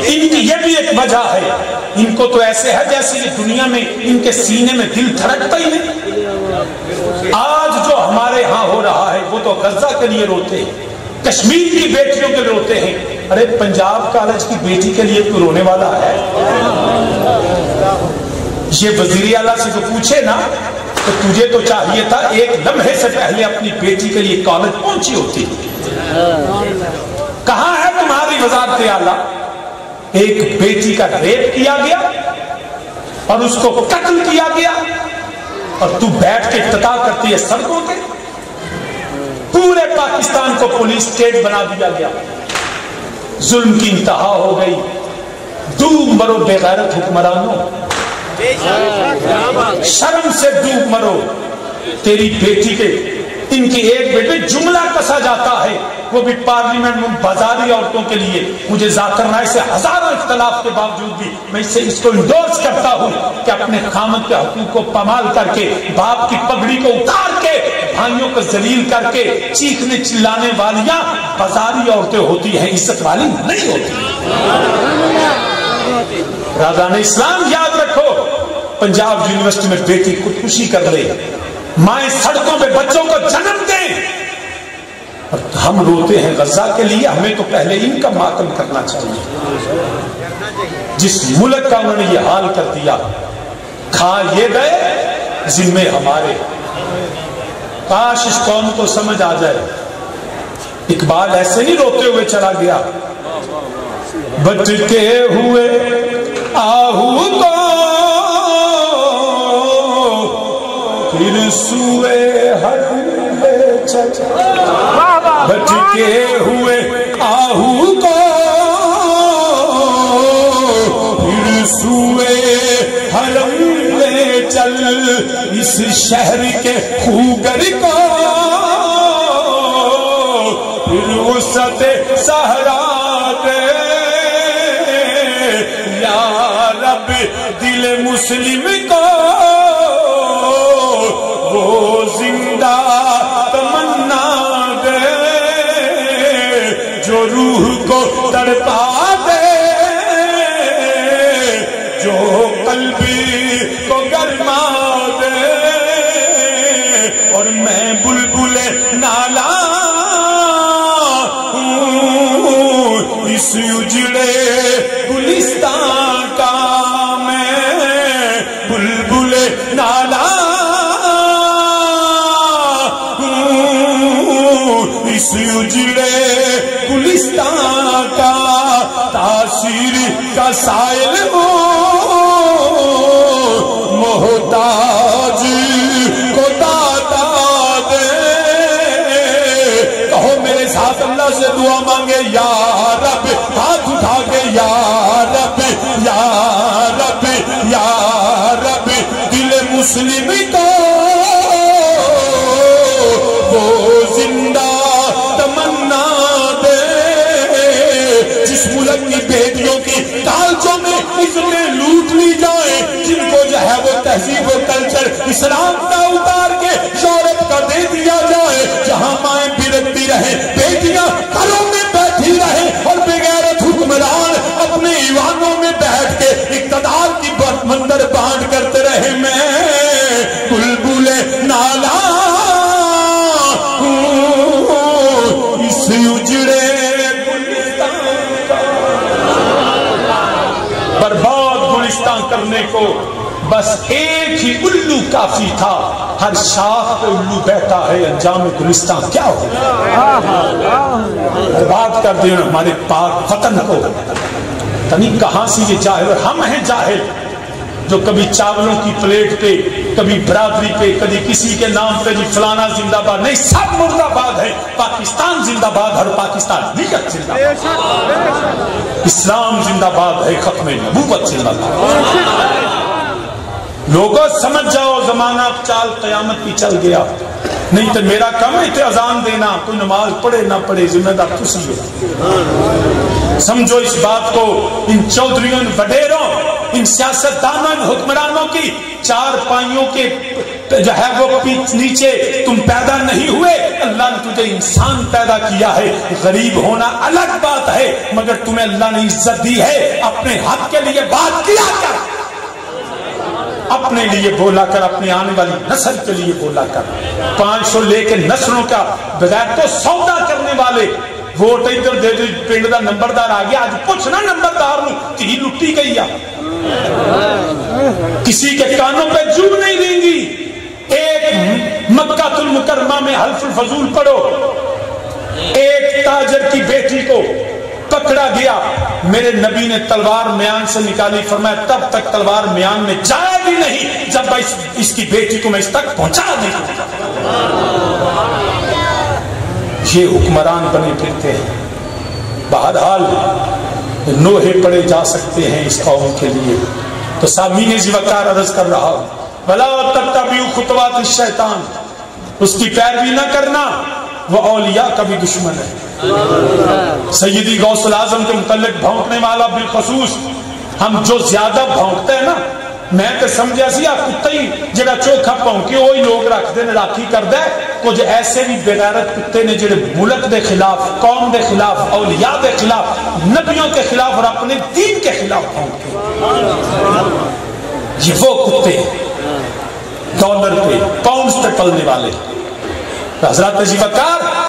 पेश। इनकी ये भी एक वजह है, इनको तो ऐसे है जैसे दुनिया में इनके सीने में दिल धड़कता ही नहीं। आज जो हमारे यहाँ हो रहा है वो तो गजा के लिए रोते हैं, कश्मीर की बेटियों के लिए रोते हैं, अरे पंजाब कॉलेज की बेटी के लिए कोई रोने वाला है? ये वजीर आला से तो पूछे ना तो तुझे तो चाहिए था एक लम्हे से पहले अपनी बेटी के लिए कॉलेज पहुंची होती। कहां है तुम्हारी वजारत आला? एक बेटी का रेप किया गया और उसको कत्ल किया गया और तू बैठ के इत्तदा करती है सड़कों पे। पूरे पाकिस्तान को पुलिस स्टेट बना दिया गया, जुल्म की इंतहा हो गई। डूब मरो बेगैरत हुक्मरानों, शर्म से डूब मरो। तेरी बेटी के इनकी एक बेटे जुमला कसा जाता है वो भी पार्लियामेंट में बाजारी औरतों के लिए। मुझे जाकर नाय से हजारों इख्तलाफ के बावजूद भी मैं इसे इसको इंडोर्स करता हूं कि अपने खामद के हकूक को पमाल करके, बाप की पगड़ी को उतार के, भाइयों को जलील करके चीखने चिल्लाने वालियां बाजारी औरतें होती हैं, इज्जत वाली नहीं होती। राजा ने इस्लाम याद रखो, पंजाब यूनिवर्सिटी में बेटी खुदकुशी कर रही है, माए सड़कों पे बच्चों को जन्म दें और हम रोते हैं गजा के लिए। हमें तो पहले इनका मातम करना चाहिए। जिस मुल्क का उन्होंने ये हाल कर दिया, खा ये गए जिम्मे हमारे। काश इस कौम को समझ आ जाए। इकबाल ऐसे ही रोते हुए चला गया, बटके हुए आहू को फिर सुए बटके हुए आहू को फिर सुए हरम में चल, इस शहर के खूगर को फिर उसते सहरा दे या रब, दिल मुस्लिम को वो जिंदा तमन्ना दे जो रूह को तड़पा दे, जो कल्बी को गरमा दे। और मैं बुलबुले नाला हूँ इस उजड़े गुलिस्तान का, मैं बुलबुले नाला इस उजड़े गुलिस्तान का, तासीर का साइल हो मोहताज को दाता दे। कहो मेरे साथ अल्लाह से दुआ मांगे, या रब, हाथ उठा के या रब या रब या रब, दिल मुस्लिम को वो जिंदा तमन्ना दे। जिस मुल्क की बेटियों की लालचों में इसने लूट ली जाए, जिनको जो है वो तहजीब और कल्चर इस्लाम का उतार के शौरत का दे दिया जाए, जहां माएँ बिरकती रहे, बेटियां घरों में बैठी रहे और बेगैरत हुक्मरान अपने ईवानों में बैठ के इक़्तिदार की मंदिर बांध करते रहे। मैं बुलबुले नाला इस उजड़े बर्बाद गुलिस्तान करने को बस एक ही उल्लू काफी था, हर शाख पे उल्लू बैठा है, अंजाम गुलिस्तान क्या हो। बर्बाद कर देना हमारे पाक वतन को, तनी कहां से ये जाहिल, और हम हैं जाहिल जो कभी चावलों की प्लेट पे, कभी बरादरी पे, कभी किसी के नाम पे, जी फलाना जिंदाबाद, नहीं सब मुर्दाबाद है। पाकिस्तान जिंदाबाद, हर पाकिस्तान जिंदाबाद, इस्लाम जिंदाबाद है, खत्मे नबूवत जिंदाबाद। लोगों समझ जाओ, जमाना चाल कयामत की चल गया, नहीं तो मेरा काम है अजान देना, कोई नमाज पढ़े ना पढ़े जिम्मेदार तुसी हो। समझो इस बात को, इन चौधरीयों वडेरों इन सियासतदानों इन हुक्मरानों की चार पाइयों के जो है वो नीचे तुम पैदा नहीं हुए। अल्लाह ने तुझे इंसान पैदा किया है। गरीब होना अलग बात है, मगर तुम्हें अल्लाह ने इज्जत दी है। अपने हक के लिए बात किया कर, अपने लिए बोला कर, अपने आने वाली नस्ल के लिए बोला कर। 500 लेके नस्लों का बगैर तो सौदा करने वाले वोट इधर दे दो। पिंड का नंबरदार आ गया, आज पूछना नंबरदार धी लुटी गई आ, किसी के कानों पे जूब नहीं देंगी। एक मक्कातुल मुकर्रमा में हल्फुल फजूल पढ़ो। एक ताजर की बेटी को पकड़ा गया, मेरे नबी ने तलवार म्यान से निकाली। फरमाया तब तक तलवार म्यान में जाएगी नहीं जब इसकी बेटी को मैं इस तक पहुंचा नहीं। ये हुक्मरान बने फिरते हैं। बहरहाल नोहे पड़े जा सकते हैं इस कौम के लिए। तो सामीने ज़िवकार अर्ज कर रहा हूं, भला तब तबी खुतवात शैतान, उसकी पैरवी ना करना, वो औलिया का भी दुश्मन है। सैयदी गौसल आजम के मुतालिक भौंकने वाला बिलखसूस, हम जो ज्यादा भौंकते हैं ना, मैं तो समझा सी आप कुत्ते ही जरा चोखा भौंके वही लोग रखते ने राखी कर दे। कुछ ऐसे भी बेगैरत कुत्ते ने जो मुल्क के खिलाफ, कौम के खिलाफ, औलिया के खिलाफ, नबियों के खिलाफ और अपने दीन के खिलाफ भौंके। ये वो कुत्ते डॉलर पे, पाउंड पे पलने वाले। हज़रत ज़िवकार